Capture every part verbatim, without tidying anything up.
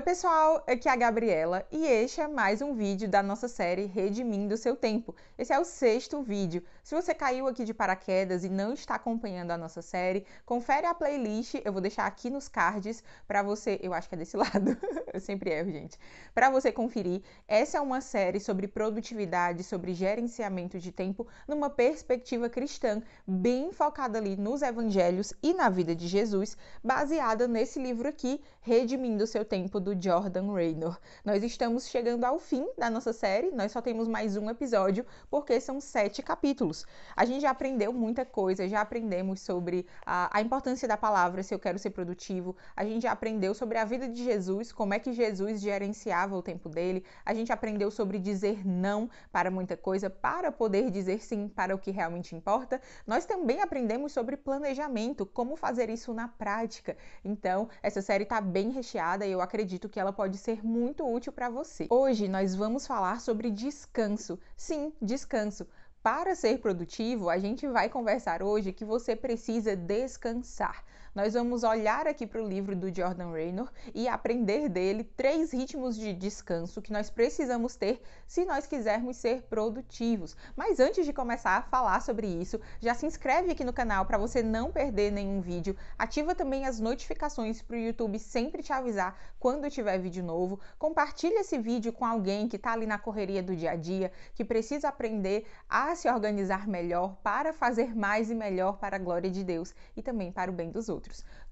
Oi pessoal, aqui é a Gabriela e este é mais um vídeo da nossa série Redimindo o Seu Tempo. Esse é o sexto vídeo. Se você caiu aqui de paraquedas e não está acompanhando a nossa série, confere a playlist, eu vou deixar aqui nos cards para você, eu acho que é desse lado, eu sempre erro, gente, para você conferir. Essa é uma série sobre produtividade, sobre gerenciamento de tempo, numa perspectiva cristã, bem focada ali nos evangelhos e na vida de Jesus, baseada nesse livro aqui, Redimindo o Seu Tempo, do Jordan Raynor. Nós estamos chegando ao fim da nossa série, nós só temos mais um episódio, porque são sete capítulos. A gente já aprendeu muita coisa, já aprendemos sobre a, a importância da palavra, se eu quero ser produtivo, a gente já aprendeu sobre a vida de Jesus, como é que Jesus gerenciava o tempo dele, a gente aprendeu sobre dizer não para muita coisa, para poder dizer sim para o que realmente importa. Nós também aprendemos sobre planejamento, como fazer isso na prática. Então, essa série está bem recheada e eu acredito Acredito que ela pode ser muito útil para você. Hoje nós vamos falar sobre descanso. Sim, descanso. Para ser produtivo, a gente vai conversar hoje que você precisa descansar. Nós vamos olhar aqui para o livro do Jordan Raynor e aprender dele três ritmos de descanso que nós precisamos ter se nós quisermos ser produtivos. Mas antes de começar a falar sobre isso, já se inscreve aqui no canal para você não perder nenhum vídeo. Ativa também as notificações para o YouTube sempre te avisar quando tiver vídeo novo. Compartilha esse vídeo com alguém que está ali na correria do dia a dia, que precisa aprender a se organizar melhor para fazer mais e melhor para a glória de Deus e também para o bem dos outros.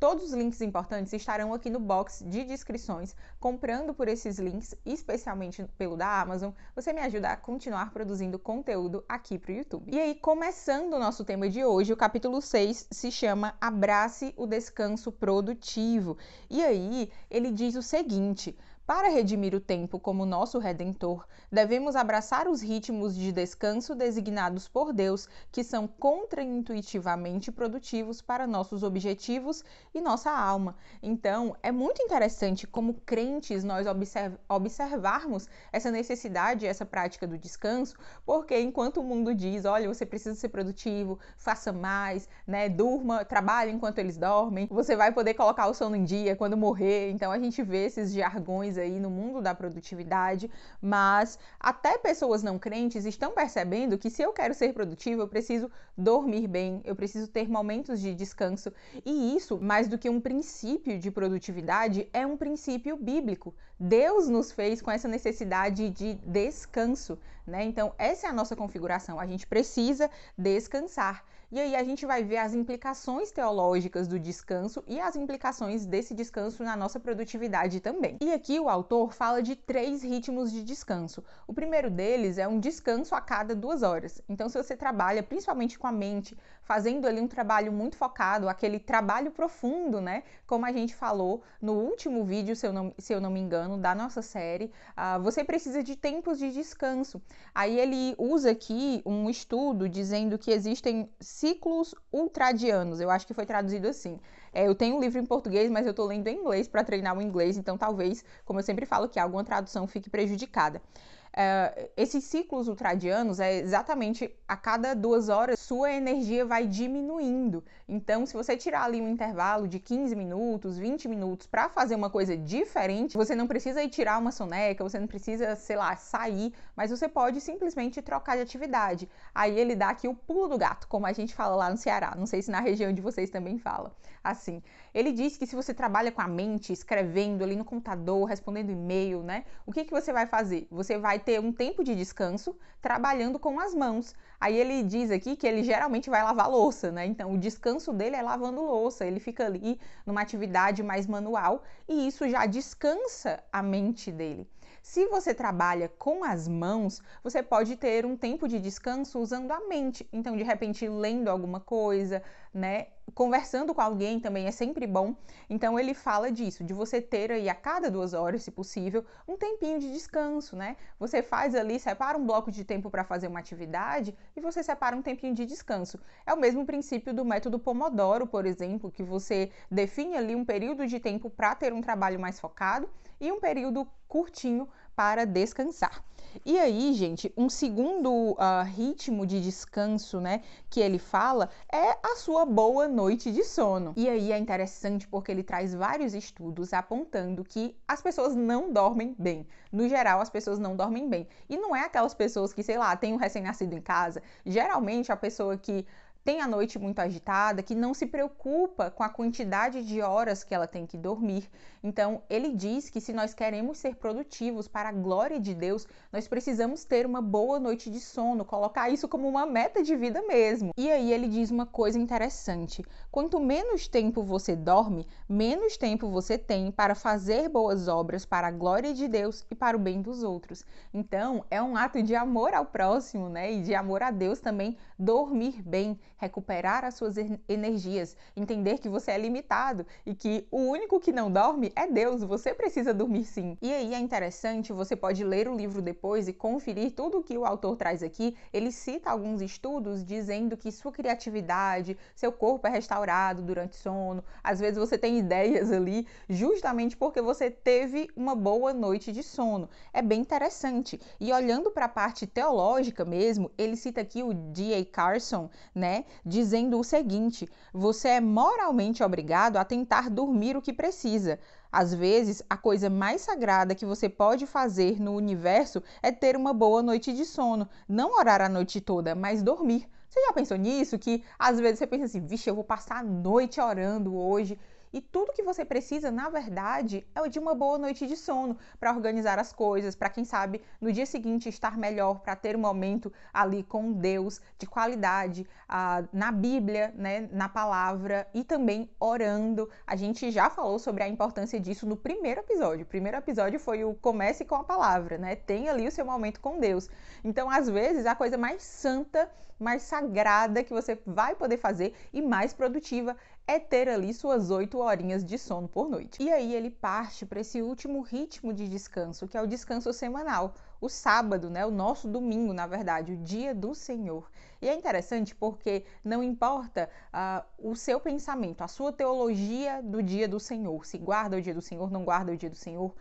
Todos os links importantes estarão aqui no box de descrições. Comprando por esses links, especialmente pelo da Amazon, você me ajuda a continuar produzindo conteúdo aqui para o YouTube. E aí, começando o nosso tema de hoje, o capítulo seis se chama Abrace o Descanso Produtivo. E aí, ele diz o seguinte: para redimir o tempo como nosso Redentor, devemos abraçar os ritmos de descanso designados por Deus, que são contraintuitivamente produtivos para nossos objetivos e nossa alma. Então, é muito interessante como crentes nós observ- observarmos essa necessidade, essa prática do descanso, porque enquanto o mundo diz, olha, você precisa ser produtivo, faça mais, né, durma, trabalhe enquanto eles dormem, você vai poder colocar o sono em dia quando morrer. Então, a gente vê esses jargões aí no mundo da produtividade, mas até pessoas não crentes estão percebendo que se eu quero ser produtivo, eu preciso dormir bem, eu preciso ter momentos de descanso. E isso, mais do que um princípio de produtividade, é um princípio bíblico. Deus nos fez com essa necessidade de descanso, né? Então, essa é a nossa configuração, a gente precisa descansar. E aí a gente vai ver as implicações teológicas do descanso e as implicações desse descanso na nossa produtividade também. E aqui o autor fala de três ritmos de descanso. O primeiro deles é um descanso a cada duas horas. Então, se você trabalha principalmente com a mente, fazendo ali um trabalho muito focado, aquele trabalho profundo, né? Como a gente falou no último vídeo, se eu não, se eu não me engano, da nossa série, uh, você precisa de tempos de descanso. Aí ele usa aqui um estudo dizendo que existem ciclos ultradianos, eu acho que foi traduzido assim. É, eu tenho um livro em português, mas eu tô lendo em inglês para treinar o inglês, então talvez, como eu sempre falo, que alguma tradução fique prejudicada. Uh, esses ciclos ultradianos é exatamente a cada duas horas sua energia vai diminuindo. Então, se você tirar ali um intervalo de quinze minutos, vinte minutos para fazer uma coisa diferente, você não precisa ir tirar uma soneca, você não precisa, sei lá, sair, mas você pode simplesmente trocar de atividade. Aí ele dá aqui o pulo do gato, como a gente fala lá no Ceará. Não sei se na região de vocês também fala assim. Ele diz que se você trabalha com a mente, escrevendo ali no computador, respondendo e-mail, né? O que que você vai fazer? Você vai ter um tempo de descanso trabalhando com as mãos. Aí ele diz aqui que ele geralmente vai lavar louça, né? Então, o descanso dele é lavando louça, ele fica ali numa atividade mais manual e isso já descansa a mente dele. Se você trabalha com as mãos, você pode ter um tempo de descanso usando a mente. Então, de repente, lendo alguma coisa, né? Conversando com alguém também é sempre bom. Então, ele fala disso, de você ter aí a cada duas horas, se possível, um tempinho de descanso, né? Você faz ali, separa um bloco de tempo para fazer uma atividade e você separa um tempinho de descanso. É o mesmo princípio do método Pomodoro, por exemplo, que você define ali um período de tempo para ter um trabalho mais focado e um período curtinho para descansar. E aí, gente, um segundo uh, ritmo de descanso, né, que ele fala é a sua boa noite de sono. E aí é interessante porque ele traz vários estudos apontando que as pessoas não dormem bem. No geral, as pessoas não dormem bem. E não é aquelas pessoas que, sei lá, tem um recém-nascido em casa. Geralmente, a pessoa que tem a noite muito agitada, que não se preocupa com a quantidade de horas que ela tem que dormir. Então, ele diz que se nós queremos ser produtivos para a glória de Deus, nós precisamos ter uma boa noite de sono, colocar isso como uma meta de vida mesmo. E aí ele diz uma coisa interessante: quanto menos tempo você dorme, menos tempo você tem para fazer boas obras para a glória de Deus e para o bem dos outros. Então, é um ato de amor ao próximo, né? E de amor a Deus também, dormir bem, recuperar as suas energias, entender que você é limitado e que o único que não dorme é Deus, você precisa dormir sim. E aí é interessante, você pode ler o livro depois e conferir tudo o que o autor traz aqui. Ele cita alguns estudos dizendo que sua criatividade, seu corpo é restaurado durante sono, às vezes você tem ideias ali, justamente porque você teve uma boa noite de sono. É bem interessante. E olhando para a parte teológica mesmo, ele cita aqui o D A Carson, né? Dizendo o seguinte: você é moralmente obrigado a tentar dormir o que precisa. Às vezes, a coisa mais sagrada que você pode fazer no universo é ter uma boa noite de sono. Não orar a noite toda, mas dormir. Você já pensou nisso? Que às vezes você pensa assim, vixe, eu vou passar a noite orando hoje. E tudo que você precisa, na verdade, é de uma boa noite de sono para organizar as coisas, para quem sabe no dia seguinte estar melhor, para ter um momento ali com Deus de qualidade, ah, na Bíblia, né, na palavra e também orando. A gente já falou sobre a importância disso no primeiro episódio. O primeiro episódio foi o Comece com a Palavra, né? Tem ali o seu momento com Deus. Então, às vezes, a coisa mais santa, mais sagrada que você vai poder fazer e mais produtiva é ter ali suas oito horinhas de sono por noite. E aí ele parte para esse último ritmo de descanso, que é o descanso semanal, o sábado, né? O nosso domingo, na verdade, o dia do Senhor. E é interessante porque não importa uh, o seu pensamento, a sua teologia do dia do Senhor, se guarda o dia do Senhor, não guarda o dia do Senhor,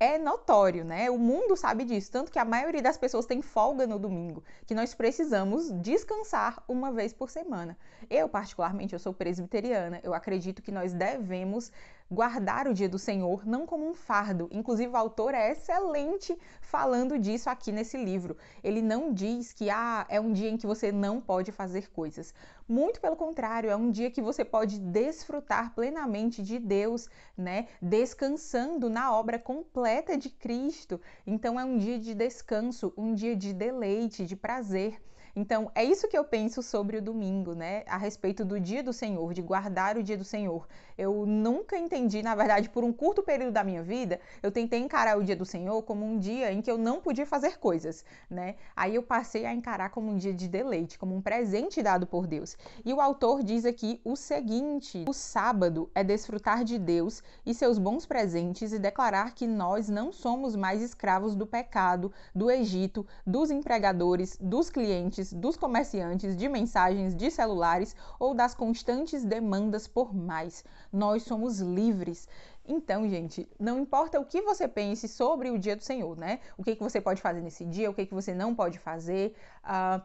é notório, né? O mundo sabe disso, tanto que a maioria das pessoas tem folga no domingo, que nós precisamos descansar uma vez por semana. Eu, particularmente, eu sou presbiteriana, eu acredito que nós devemos guardar o dia do Senhor não como um fardo. Inclusive, o autor é excelente falando disso aqui nesse livro. Ele não diz que ah, é um dia em que você não pode fazer coisas. Muito pelo contrário, é um dia que você pode desfrutar plenamente de Deus, né? Descansando na obra completa de Cristo. Então, é um dia de descanso, um dia de deleite, de prazer. Então, é isso que eu penso sobre o domingo, né? A respeito do dia do Senhor, de guardar o dia do Senhor. Eu nunca entendi, na verdade, por um curto período da minha vida, eu tentei encarar o dia do Senhor como um dia em que eu não podia fazer coisas, né? Aí eu passei a encarar como um dia de deleite, como um presente dado por Deus. E o autor diz aqui o seguinte: o sábado é desfrutar de Deus e seus bons presentes e declarar que nós não somos mais escravos do pecado, do Egito, dos empregadores, dos clientes, dos comerciantes, de mensagens, de celulares ou das constantes demandas por mais. Nós somos livres. Então, gente, não importa o que você pense sobre o dia do Senhor, né? O que, que você pode fazer nesse dia, o que, que você não pode fazer. Uh,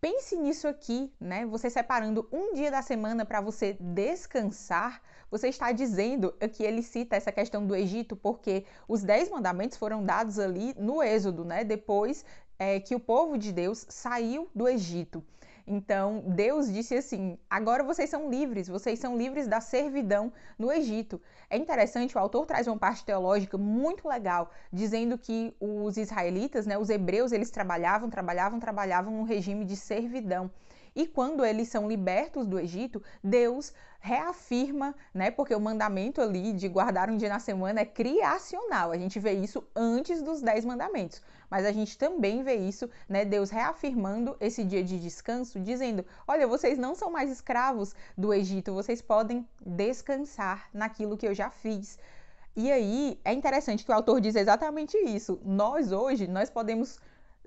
pense nisso aqui, né? Você separando um dia da semana para você descansar. Você está dizendo que ele cita essa questão do Egito porque os dez mandamentos foram dados ali no Êxodo, né? Depois É que o povo de Deus saiu do Egito. Então, Deus disse assim, agora vocês são livres, vocês são livres da servidão no Egito. É interessante, o autor traz uma parte teológica muito legal, dizendo que os israelitas, né, os hebreus, eles trabalhavam, trabalhavam, trabalhavam num regime de servidão. E quando eles são libertos do Egito, Deus reafirma, né? Porque o mandamento ali de guardar um dia na semana é criacional. A gente vê isso antes dos dez mandamentos. Mas a gente também vê isso, né? Deus reafirmando esse dia de descanso, dizendo, olha, vocês não são mais escravos do Egito, vocês podem descansar naquilo que eu já fiz. E aí, é interessante que o autor diz exatamente isso. Nós, hoje, nós podemos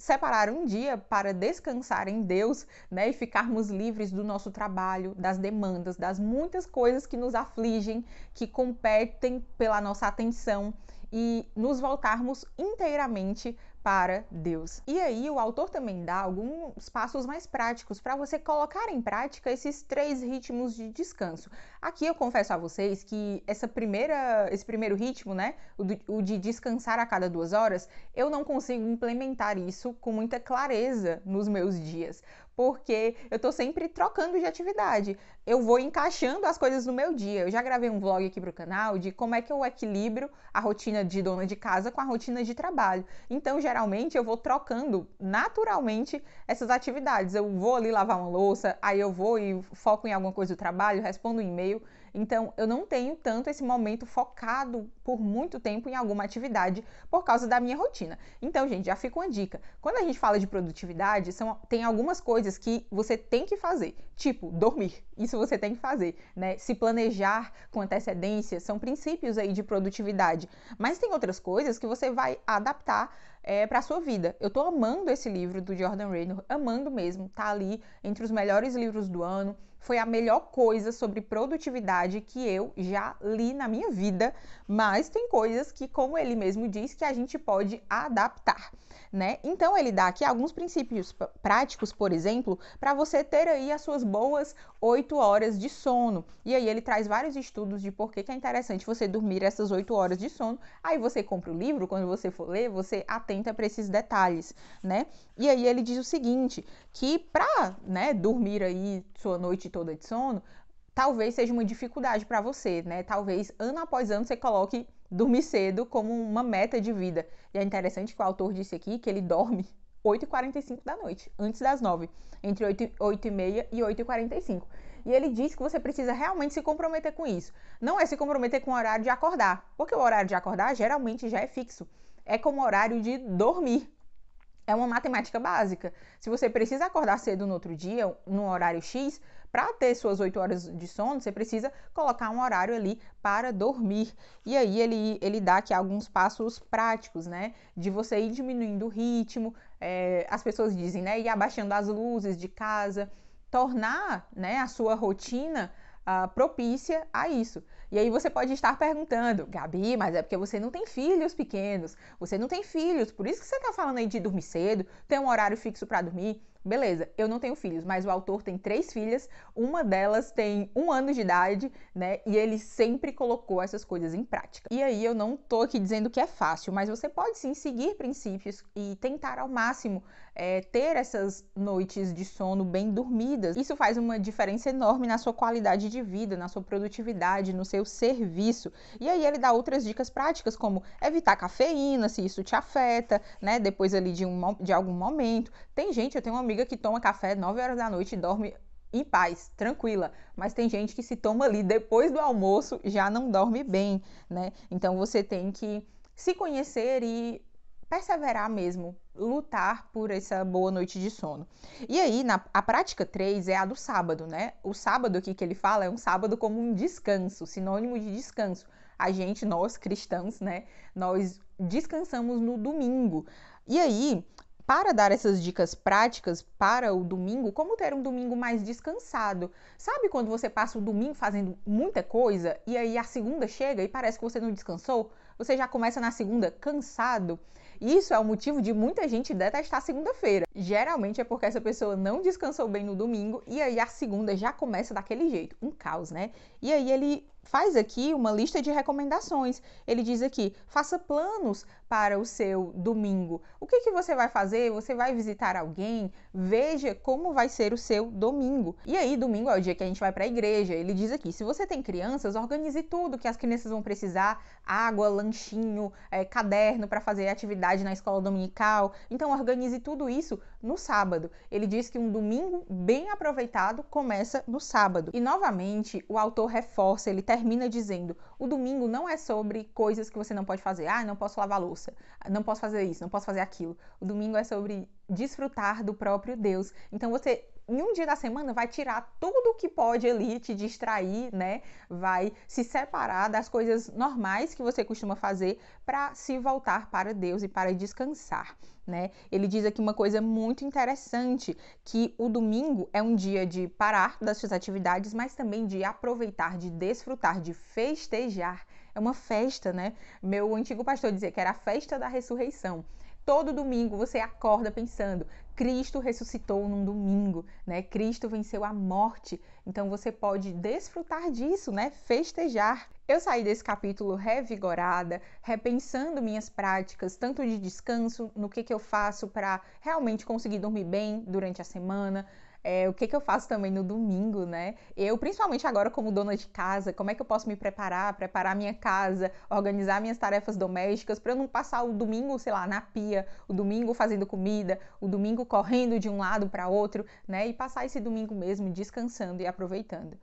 separar um dia para descansar em Deus, né, e ficarmos livres do nosso trabalho, das demandas, das muitas coisas que nos afligem, que competem pela nossa atenção. e nos voltarmos inteiramente para Deus. E aí o autor também dá alguns passos mais práticos para você colocar em prática esses três ritmos de descanso. Aqui eu confesso a vocês que essa primeira, esse primeiro ritmo, né, o de, o de descansar a cada duas horas, eu não consigo implementar isso com muita clareza nos meus dias, porque eu tô sempre trocando de atividade, eu vou encaixando as coisas no meu dia. Eu já gravei um vlog aqui pro canal de como é que eu equilibro a rotina de dona de casa com a rotina de trabalho. Então, já geralmente eu vou trocando naturalmente essas atividades. Eu vou ali lavar uma louça, aí eu vou e foco em alguma coisa do trabalho, respondo um e-mail. Então eu não tenho tanto esse momento focado por muito tempo em alguma atividade por causa da minha rotina. Então, gente, já fica uma dica. Quando a gente fala de produtividade, são, tem algumas coisas que você tem que fazer, tipo dormir. Isso você tem que fazer, né? Se planejar com antecedência, são princípios aí de produtividade. Mas tem outras coisas que você vai adaptar É, para a sua vida. Eu tô amando esse livro do Jordan Raynor, amando mesmo, tá ali entre os melhores livros do ano, foi a melhor coisa sobre produtividade que eu já li na minha vida, mas tem coisas que, como ele mesmo diz, que a gente pode adaptar, né? Então ele dá aqui alguns princípios práticos, por exemplo, para você ter aí as suas boas oito horas de sono, e aí ele traz vários estudos de por que que é interessante você dormir essas oito horas de sono, aí você compra o livro, quando você for ler, você atenta para esses detalhes, né? E aí ele diz o seguinte, que para, né, dormir aí sua noite toda de sono, talvez seja uma dificuldade para você, né? Talvez ano após ano você coloque dormir cedo como uma meta de vida. E é interessante que o autor disse aqui que ele dorme oito e quarenta e cinco da noite, antes das nove, entre oito e meia e oito e quarenta e cinco. E ele diz que você precisa realmente se comprometer com isso. Não é se comprometer com o horário de acordar, porque o horário de acordar geralmente já é fixo. É como horário de dormir. É uma matemática básica. Se você precisa acordar cedo no outro dia, num horário X, para ter suas oito horas de sono, você precisa colocar um horário ali para dormir. E aí ele, ele dá aqui alguns passos práticos, né? De você ir diminuindo o ritmo, é, as pessoas dizem, né? Ir abaixando as luzes de casa, tornar, né, a sua rotina Uh, propícia a isso. E aí você pode estar perguntando, Gabi, mas é porque você não tem filhos pequenos, você não tem filhos, por isso que você tá falando aí de dormir cedo, ter um horário fixo para dormir. Beleza, eu não tenho filhos, mas o autor tem três filhas, uma delas tem um ano de idade, né, e ele sempre colocou essas coisas em prática. E aí eu não tô aqui dizendo que é fácil, mas você pode sim seguir princípios e tentar ao máximo é, ter essas noites de sono bem dormidas. Isso faz uma diferença enorme na sua qualidade de vida, na sua produtividade, no seu serviço. E aí ele dá outras dicas práticas, como evitar cafeína, se isso te afeta, né, depois ali de, um, de algum momento. Tem gente, eu tenho uma amiga que toma café nove horas da noite e dorme em paz, tranquila, mas tem gente que se toma ali depois do almoço já não dorme bem, né? Então você tem que se conhecer e perseverar mesmo, lutar por essa boa noite de sono. E aí, na, a prática três é a do sábado, né? O sábado aqui que ele fala é um sábado como um descanso, sinônimo de descanso. A gente, nós cristãos, né? Nós descansamos no domingo. E aí, para dar essas dicas práticas para o domingo, como ter um domingo mais descansado. Sabe quando você passa o domingo fazendo muita coisa e aí a segunda chega e parece que você não descansou? Você já começa na segunda cansado? Isso é o motivo de muita gente detestar segunda-feira. Geralmente é porque essa pessoa não descansou bem no domingo e aí a segunda já começa daquele jeito, um caos, né? E aí ele faz aqui uma lista de recomendações. Ele diz aqui, faça planos para o seu domingo. O que que você vai fazer? Você vai visitar alguém? Veja como vai ser o seu domingo. E aí, domingo é o dia que a gente vai para a igreja. Ele diz aqui, se você tem crianças, organize tudo que as crianças vão precisar. Água, lanchinho, é, caderno para fazer atividade na escola dominical. Então, organize tudo isso no sábado. Ele diz que um domingo bem aproveitado começa no sábado. E, novamente, o autor reforça, ele termina dizendo, o domingo não é sobre coisas que você não pode fazer. Ah, não posso lavar louça, não posso fazer isso, não posso fazer aquilo. O domingo é sobre desfrutar do próprio Deus. Então você, em um dia da semana, vai tirar tudo que pode ali te distrair, né? Vai se separar das coisas normais que você costuma fazer para se voltar para Deus e para descansar, né? Ele diz aqui uma coisa muito interessante, que o domingo é um dia de parar das suas atividades, mas também de aproveitar, de desfrutar, de festejar. é uma festa, né? Meu antigo pastor dizia que era a festa da ressurreição. Todo domingo você acorda pensando, Cristo ressuscitou num domingo, né? Cristo venceu a morte. Então você pode desfrutar disso, né? Festejar. Eu saí desse capítulo revigorada, repensando minhas práticas, tanto de descanso, no que, que eu faço para realmente conseguir dormir bem durante a semana, É, o que, que eu faço também no domingo, né? Eu, principalmente agora como dona de casa, como é que eu posso me preparar, preparar minha casa, organizar minhas tarefas domésticas para eu não passar o domingo, sei lá, na pia, o domingo fazendo comida, o domingo correndo de um lado para outro, né? E passar esse domingo mesmo descansando e aproveitando.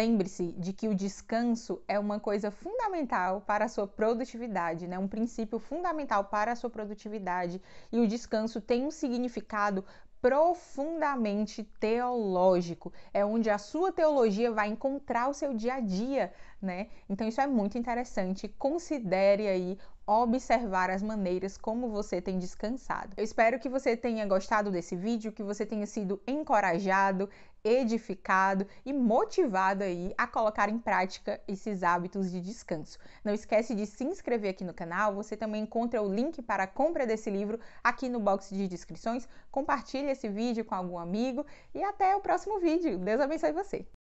Lembre-se de que o descanso é uma coisa fundamental para a sua produtividade, né? Um princípio fundamental para a sua produtividade. E o descanso tem um significado profundamente teológico, é onde a sua teologia vai encontrar o seu dia a dia, né? Então isso é muito interessante, considere aí observar as maneiras como você tem descansado. Eu espero que você tenha gostado desse vídeo, que você tenha sido encorajado, edificado e motivado aí a colocar em prática esses hábitos de descanso. Não esquece de se inscrever aqui no canal, você também encontra o link para a compra desse livro aqui no box de descrições, compartilhe esse vídeo com algum amigo e até o próximo vídeo. Deus abençoe você!